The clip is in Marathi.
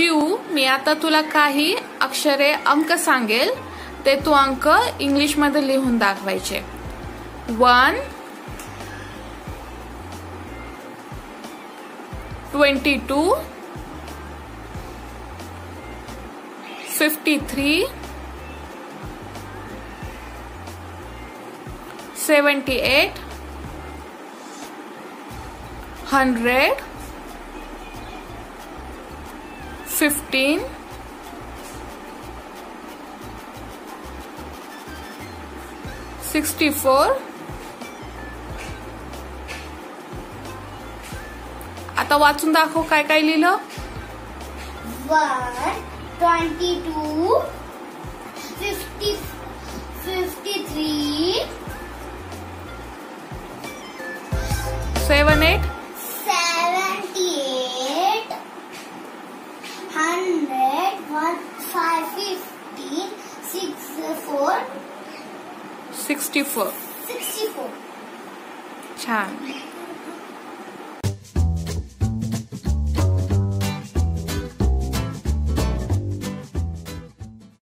शिव, मी आता तुला काही अक्षरे अंक सांगेल, ते तू अंक इंग्लिश मध्ये लिहून दाखवायचे। 1, 22, 53, 78, 100, 15, 64. आता वाचून दाखव काय काय लिहिलं। 1, 23, 58, 100, 115, 64. छान।